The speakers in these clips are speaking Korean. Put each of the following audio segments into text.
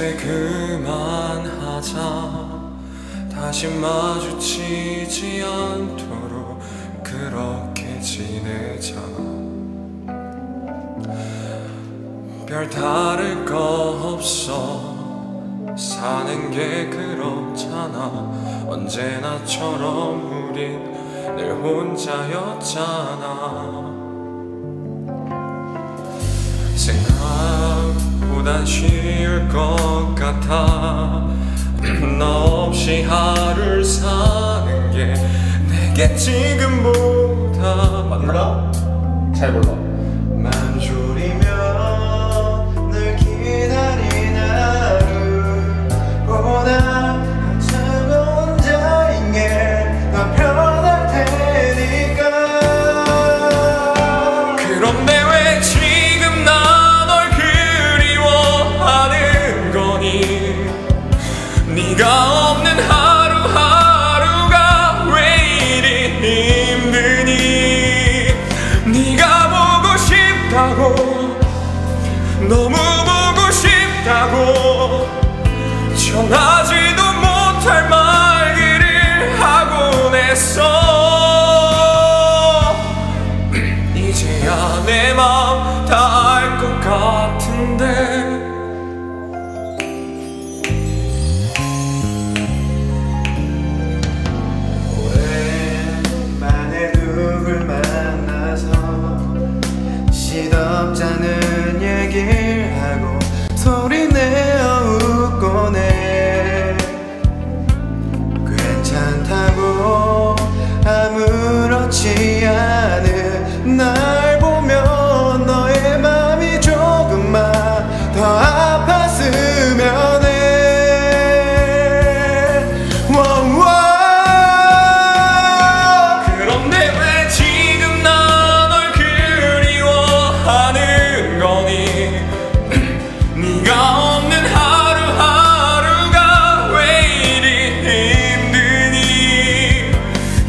이제 그만하자. 다시 마주치지 않도록 그렇게 지내자. 별 다를 거 없어. 사는 게 그렇잖아. 언제나처럼 우린 늘 혼자였잖아. 생각보단 쉬울 것 같아. 너 없이 하루를 사는 게 내게 지금보다 맞나? 잘 몰라. 맘졸이면 널 기다린 하루보다 한참 혼자인 게 더 편할 테니까. 그런데 왜 지금 나 널 그리워하는 거니? 네가 없는 하루하루가 왜 이리 힘드니? 네가 보고 싶다고, 너무 보고 싶다고 전하지도 못할 말귀를 하곤 했어. 이제야 내 맘 다 알 것 같은데. 없자는 얘기를 하고 소리내어 웃곤 해. 괜찮다고 아무렇지 않은 날 보면 너의 맘이 조금만 더 아팠으면 해. 그런데 왜 지금 나 널 그리워하는 네가 없는 하루하루가 왜 이리 힘드니?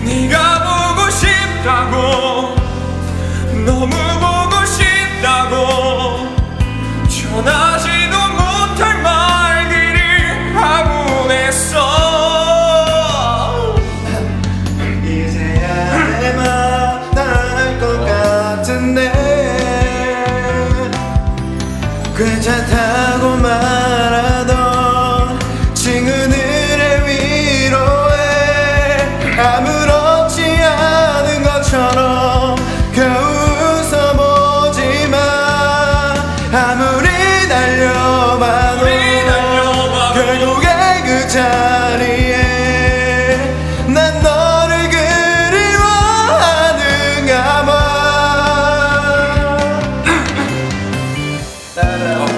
네가 보고 싶다고, 너무 보고 싶다고 전하지도 못할 말귀를 하곤 했어. 이제야 내 맘 다 알 것 같은데. 괜찮다고 말하던 친구들의 위로에 아무렇지 않은 것처럼 겨우 웃어보지만 아무리 달려봐도 결국에 그 자리에 난 너를 그리워하는가 봐. 이렇게 난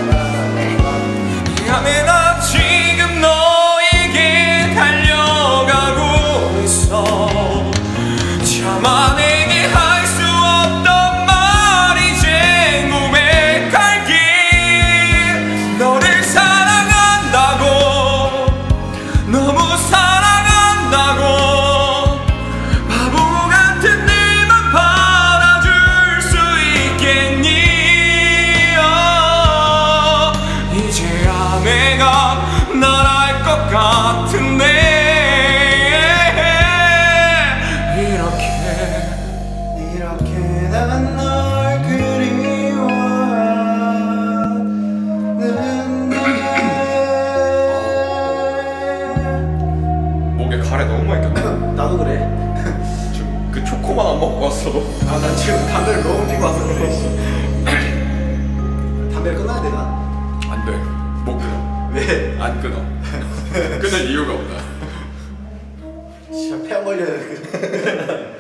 널 그리워하는데. 목에 가래 너무 많이 꼈네. 나도 그래. 지금 그 초코만 안 먹고 왔어. 아, 난 지금 담배를 너무 피고 왔어. 그래. 담배를 끊어야 되나? 안 돼. 못 끊어. 왜? 안 끊어. 끊을 이유가 없다. 진짜 폐 안 걸려야 돼.